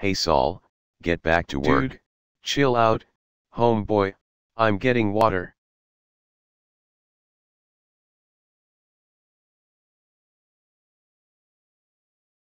Hey Saul, get back to work. Dude. Chill out, homeboy, I'm getting water.